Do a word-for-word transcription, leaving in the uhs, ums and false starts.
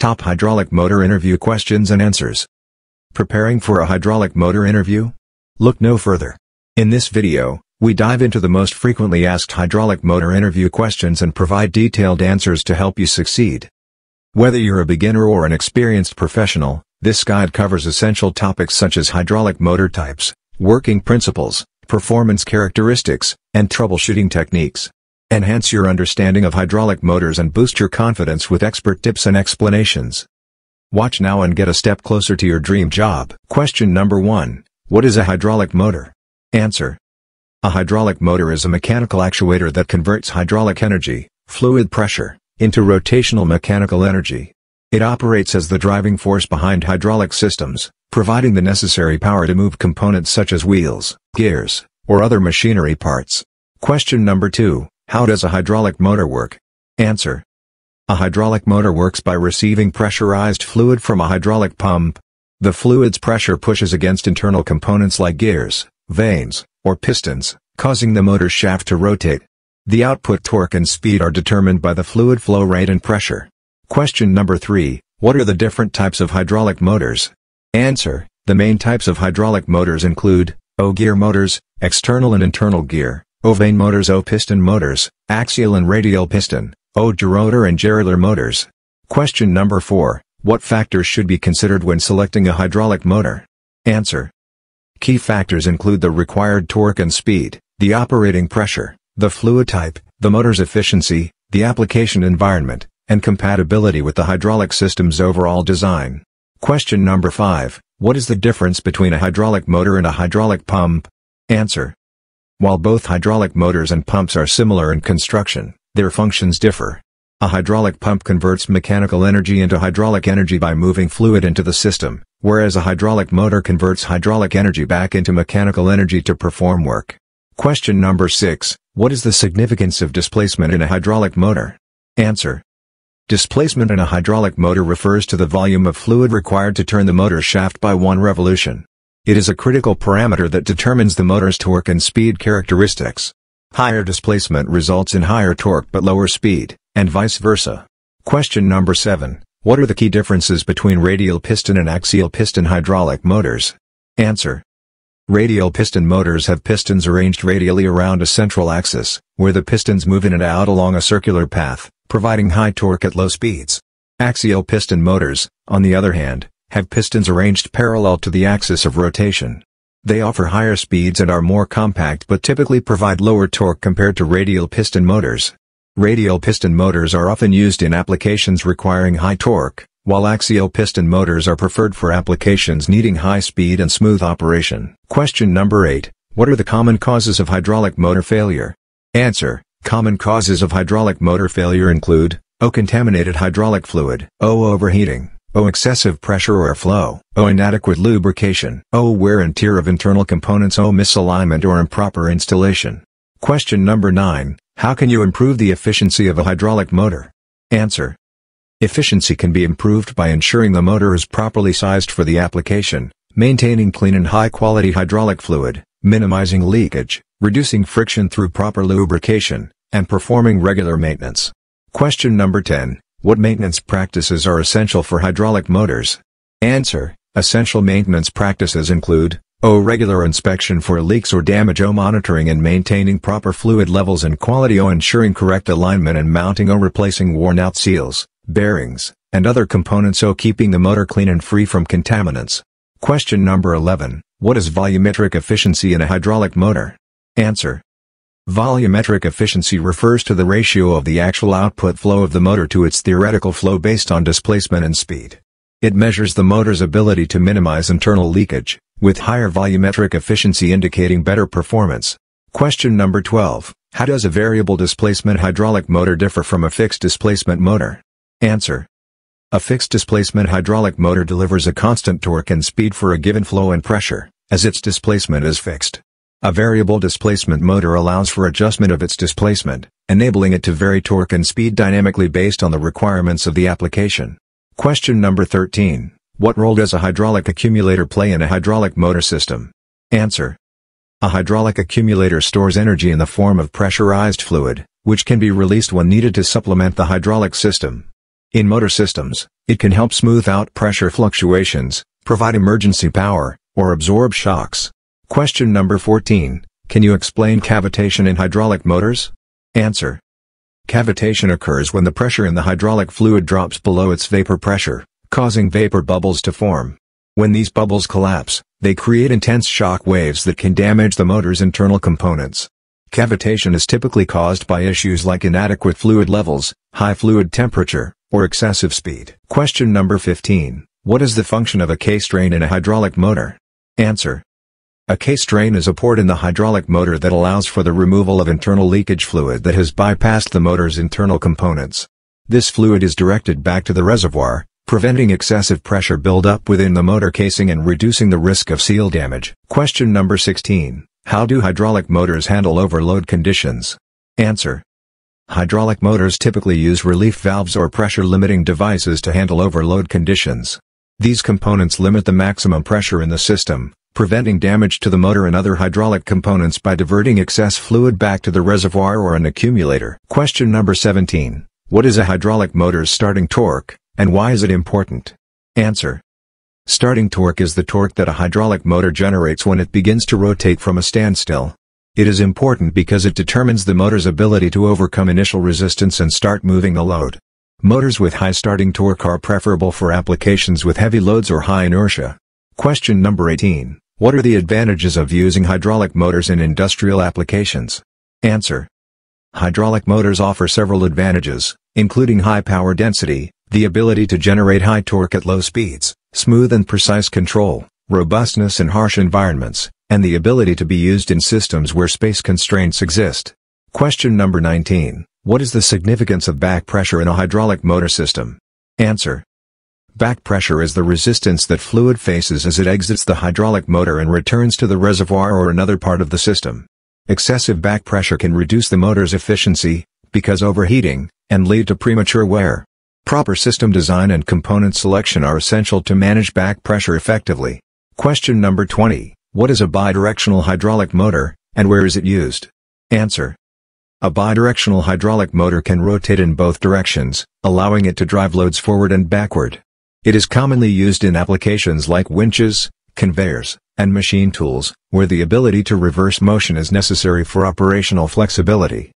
Top hydraulic motor interview questions and answers. Preparing for a hydraulic motor interview? Look no further. In this video, we dive into the most frequently asked hydraulic motor interview questions and provide detailed answers to help you succeed. Whether you're a beginner or an experienced professional, this guide covers essential topics such as hydraulic motor types, working principles, performance characteristics, and troubleshooting techniques. Enhance your understanding of hydraulic motors and boost your confidence with expert tips and explanations. Watch now and get a step closer to your dream job. Question number one. What is a hydraulic motor? Answer. A hydraulic motor is a mechanical actuator that converts hydraulic energy, fluid pressure, into rotational mechanical energy. It operates as the driving force behind hydraulic systems, providing the necessary power to move components such as wheels, gears, or other machinery parts. Question number two. How does a hydraulic motor work? Answer. A hydraulic motor works by receiving pressurized fluid from a hydraulic pump. The fluid's pressure pushes against internal components like gears, vanes, or pistons, causing the motor shaft to rotate. The output torque and speed are determined by the fluid flow rate and pressure. Question number three. What are the different types of hydraulic motors? Answer. The main types of hydraulic motors include O-gear motors, external and internal gear, O-vane motors, O-piston motors, axial and radial piston, O-gyrotor and gyrotor motors. Question number four. What factors should be considered when selecting a hydraulic motor? Answer. Key factors include the required torque and speed, the operating pressure, the fluid type, the motor's efficiency, the application environment, and compatibility with the hydraulic system's overall design. Question number five. What is the difference between a hydraulic motor and a hydraulic pump? Answer. While both hydraulic motors and pumps are similar in construction, their functions differ. A hydraulic pump converts mechanical energy into hydraulic energy by moving fluid into the system, whereas a hydraulic motor converts hydraulic energy back into mechanical energy to perform work. Question number six. What is the significance of displacement in a hydraulic motor? Answer. Displacement in a hydraulic motor refers to the volume of fluid required to turn the motor shaft by one revolution. It is a critical parameter that determines the motor's torque and speed characteristics. Higher displacement results in higher torque but lower speed, and vice versa. Question number seven. What are the key differences between radial piston and axial piston hydraulic motors? Answer. Radial piston motors have pistons arranged radially around a central axis, where the pistons move in and out along a circular path, providing high torque at low speeds. Axial piston motors, on the other hand, have pistons arranged parallel to the axis of rotation. They offer higher speeds and are more compact but typically provide lower torque compared to radial piston motors. Radial piston motors are often used in applications requiring high torque, while axial piston motors are preferred for applications needing high speed and smooth operation. Question number eight. What are the common causes of hydraulic motor failure? Answer. Common causes of hydraulic motor failure include O. Contaminated hydraulic fluid, O. Overheating, O. Excessive pressure or flow, O. Inadequate lubrication, O. Wear and tear of internal components, O. Misalignment or improper installation. Question number nine. How can you improve the efficiency of a hydraulic motor? Answer. Efficiency can be improved by ensuring the motor is properly sized for the application, maintaining clean and high-quality hydraulic fluid, minimizing leakage, reducing friction through proper lubrication, and performing regular maintenance. Question number ten. What maintenance practices are essential for hydraulic motors? Answer. Essential maintenance practices include O. Regular inspection for leaks or damage, O. Monitoring and maintaining proper fluid levels and quality, O. Ensuring correct alignment and mounting, O. Replacing worn-out seals, bearings, and other components, O. Keeping the motor clean and free from contaminants. Question number eleven. What is volumetric efficiency in a hydraulic motor? Answer. Volumetric efficiency refers to the ratio of the actual output flow of the motor to its theoretical flow based on displacement and speed. It measures the motor's ability to minimize internal leakage, with higher volumetric efficiency indicating better performance. Question number twelve. How does a variable displacement hydraulic motor differ from a fixed displacement motor? Answer. A fixed displacement hydraulic motor delivers a constant torque and speed for a given flow and pressure, as its displacement is fixed. A variable displacement motor allows for adjustment of its displacement, enabling it to vary torque and speed dynamically based on the requirements of the application. Question number thirteen. What role does a hydraulic accumulator play in a hydraulic motor system? Answer. A hydraulic accumulator stores energy in the form of pressurized fluid, which can be released when needed to supplement the hydraulic system. In motor systems, it can help smooth out pressure fluctuations, provide emergency power, or absorb shocks. Question number fourteen. Can you explain cavitation in hydraulic motors? Answer. Cavitation occurs when the pressure in the hydraulic fluid drops below its vapor pressure, causing vapor bubbles to form. When these bubbles collapse, they create intense shock waves that can damage the motor's internal components. Cavitation is typically caused by issues like inadequate fluid levels, high fluid temperature, or excessive speed. Question number fifteen. What is the function of a K-strain in a hydraulic motor? Answer. A K-strain is a port in the hydraulic motor that allows for the removal of internal leakage fluid that has bypassed the motor's internal components. This fluid is directed back to the reservoir, preventing excessive pressure buildup within the motor casing and reducing the risk of seal damage. Question number sixteen. How do hydraulic motors handle overload conditions? Answer. Hydraulic motors typically use relief valves or pressure-limiting devices to handle overload conditions. These components limit the maximum pressure in the system, preventing damage to the motor and other hydraulic components by diverting excess fluid back to the reservoir or an accumulator. Question number seventeen. What is a hydraulic motor's starting torque, and why is it important? Answer. Starting torque is the torque that a hydraulic motor generates when it begins to rotate from a standstill. It is important because it determines the motor's ability to overcome initial resistance and start moving the load. Motors with high starting torque are preferable for applications with heavy loads or high inertia. Question number eighteen. What are the advantages of using hydraulic motors in industrial applications? Answer. Hydraulic motors offer several advantages, including high power density, the ability to generate high torque at low speeds, smooth and precise control, robustness in harsh environments, and the ability to be used in systems where space constraints exist. Question number nineteen. What is the significance of back pressure in a hydraulic motor system? Answer. Back pressure is the resistance that fluid faces as it exits the hydraulic motor and returns to the reservoir or another part of the system. Excessive back pressure can reduce the motor's efficiency, because overheating, and lead to premature wear. Proper system design and component selection are essential to manage back pressure effectively. Question number twenty. What is a bidirectional hydraulic motor, and where is it used? Answer. A bidirectional hydraulic motor can rotate in both directions, allowing it to drive loads forward and backward. It is commonly used in applications like winches, conveyors, and machine tools, where the ability to reverse motion is necessary for operational flexibility.